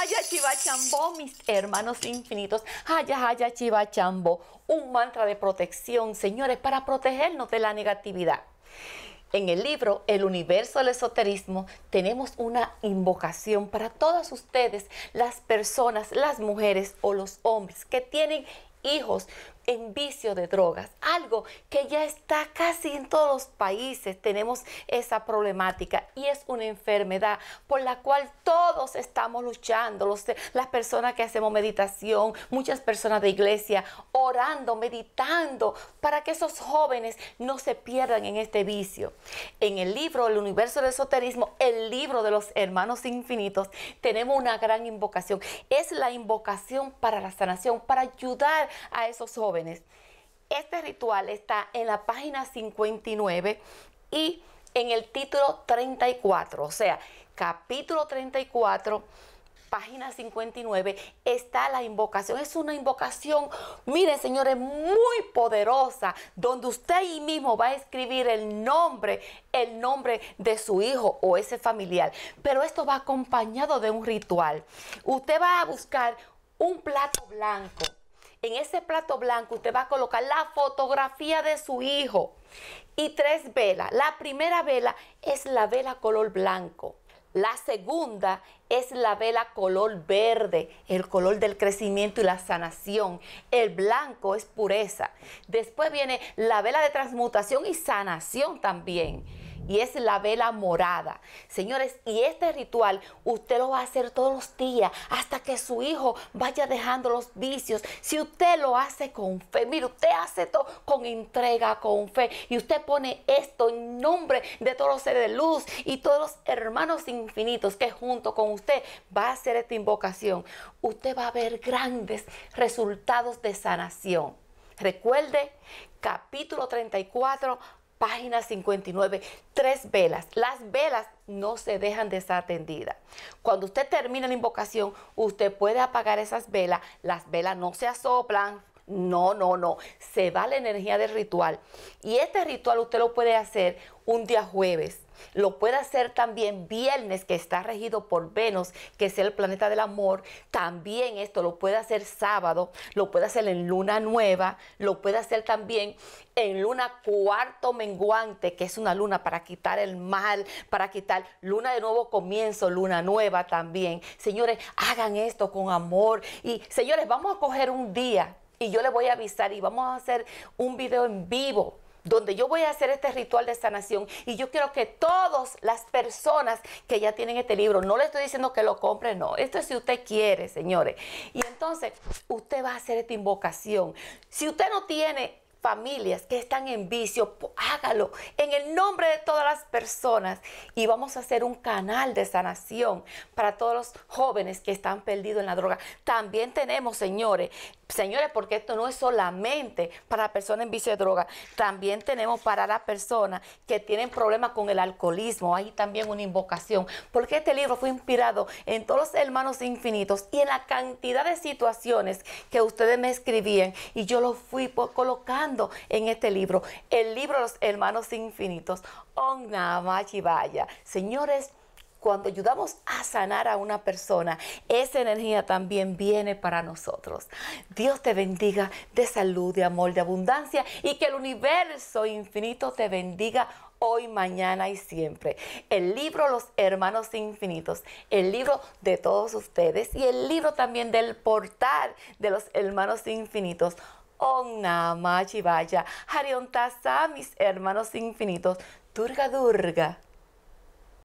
Haya chiva chambó, mis hermanos infinitos. Haya, haya chiva chambó. Un mantra de protección, señores, para protegernos de la negatividad. En el libro El Universo del Esoterismo tenemos una invocación para todas ustedes, las personas, las mujeres o los hombres que tienen hijos en vicio de drogas, algo que ya está casi en todos los países. Tenemos esa problemática y es una enfermedad por la cual todos estamos luchando, las personas que hacemos meditación, muchas personas de iglesia, orando, meditando, para que esos jóvenes no se pierdan en este vicio. En el libro El Universo del Esoterismo, el libro de los hermanos infinitos, tenemos una gran invocación. Es la invocación para la sanación, para ayudar a esos jóvenes. Este ritual está en la página 59 y en el título 34, o sea, capítulo 34, página 59, está la invocación. Es una invocación, miren señores, muy poderosa, donde usted ahí mismo va a escribir el nombre de su hijo o ese familiar, pero esto va acompañado de un ritual. Usted va a buscar un plato blanco. En ese plato blanco usted va a colocar la fotografía de su hijo y 3 velas. La primera vela es la vela color blanco. La segunda es la vela color verde, el color del crecimiento y la sanación. El blanco es pureza. Después viene la vela de transmutación y sanación también. Y es la vela morada. Señores, y este ritual usted lo va a hacer todos los días hasta que su hijo vaya dejando los vicios. Si usted lo hace con fe, mire, usted hace todo con entrega, con fe. Y usted pone esto en nombre de todos los seres de luz y todos los hermanos infinitos que junto con usted va a hacer esta invocación. Usted va a ver grandes resultados de sanación. Recuerde, capítulo 34, página 59, 3 velas. Las velas no se dejan desatendidas. Cuando usted termina la invocación, usted puede apagar esas velas. Las velas no se asoplan. No, no, no. Se va la energía del ritual. Y este ritual usted lo puede hacer un día jueves. Lo puede hacer también viernes, que está regido por Venus, que es el planeta del amor. También esto lo puede hacer sábado, lo puede hacer en luna nueva, lo puede hacer también en luna cuarto menguante, que es una luna para quitar el mal, para quitar luna de nuevo comienzo, luna nueva también. Señores, hagan esto con amor. Y señores, vamos a coger un día y yo les voy a avisar y vamos a hacer un video en vivo, donde yo voy a hacer este ritual de sanación. Y yo quiero que todas las personas que ya tienen este libro, no le estoy diciendo que lo compren, no. Esto es si usted quiere, señores. Y entonces, usted va a hacer esta invocación. Si usted no tiene familias que están en vicio, hágalo en el nombre de todas las personas. Y vamos a hacer un canal de sanación para todos los jóvenes que están perdidos en la droga. También tenemos, señores, porque esto no es solamente para la persona en vicio de droga. También tenemos para las personas que tienen problemas con el alcoholismo. Hay también una invocación, porque este libro fue inspirado en todos los hermanos infinitos y en la cantidad de situaciones que ustedes me escribían. Y yo lo fui colocando en este libro, el libro de los hermanos infinitos. Om Namah Shivaya. Señores, cuando ayudamos a sanar a una persona, esa energía también viene para nosotros. Dios te bendiga de salud, de amor, de abundancia, y que el universo infinito te bendiga hoy, mañana y siempre. El libro Los Hermanos Infinitos, el libro de todos ustedes y el libro también del portal de los hermanos infinitos. Om Namah Shivaya. Hari om tasa, mis hermanos infinitos. Durga, durga.